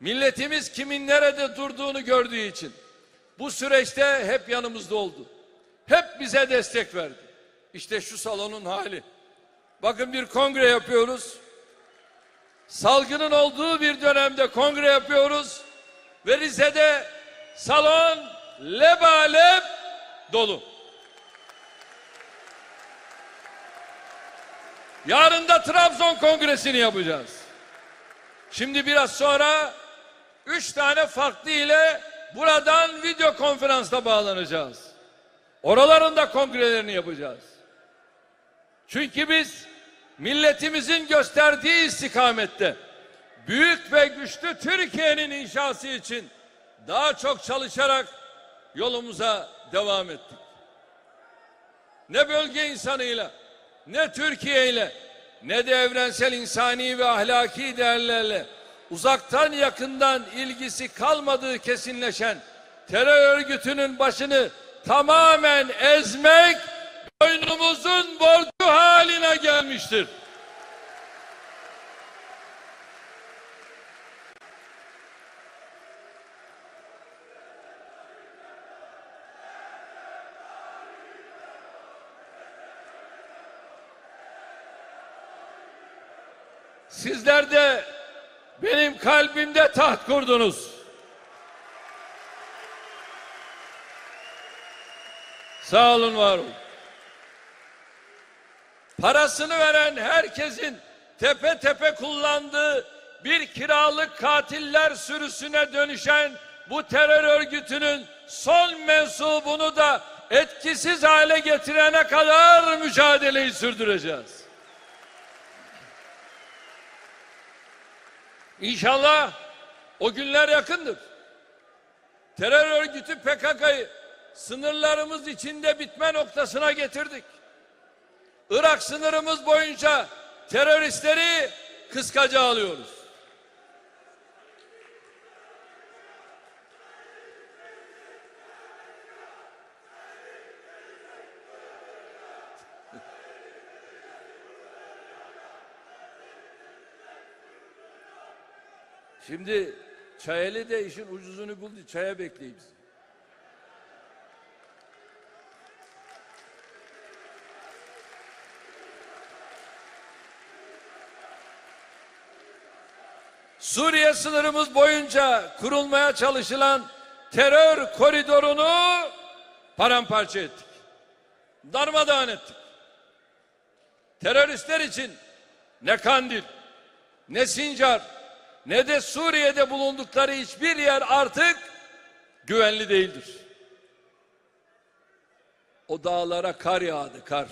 milletimiz kimin nerede durduğunu gördüğü için bu süreçte hep yanımızda oldu. Hep bize destek verdi. İşte şu salonun hali. Bakın, bir kongre yapıyoruz. Salgının olduğu bir dönemde kongre yapıyoruz ve Rize'de salon lebalep dolu. Yarın da Trabzon kongresini yapacağız. Şimdi biraz sonra 3 tane farklı ile buradan video konferansla bağlanacağız. Oraların da kongrelerini yapacağız. Çünkü biz milletimizin gösterdiği istikamette büyük ve güçlü Türkiye'nin inşası için daha çok çalışarak yolumuza devam ettik. Ne bölge insanıyla, ne Türkiye ile, ne de evrensel insani ve ahlaki değerlerle uzaktan yakından ilgisi kalmadığı kesinleşen terör örgütünün başını tamamen ezmek boynumuzun borcu haline gelmiştir. Sizler de benim kalbimde taht kurdunuz. Sağ olun, var olun. Parasını veren herkesin tepe tepe kullandığı bir kiralık katiller sürüsüne dönüşen bu terör örgütünün son mensubunu da etkisiz hale getirene kadar mücadeleyi sürdüreceğiz. İnşallah o günler yakındır. Terör örgütü PKK'yı sınırlarımız içinde bitme noktasına getirdik. Irak sınırımız boyunca teröristleri kıskaca alıyoruz. Şimdi Çayeli de işin ucuzunu buldu. Çaya bekleyin bizi. Suriye sınırımız boyunca kurulmaya çalışılan terör koridorunu paramparça ettik. Darmadağın ettik. Teröristler için ne Kandil, ne Sincar, ne de Suriye'de bulundukları hiçbir yer artık güvenli değildir. O dağlara kar yağdı, kar.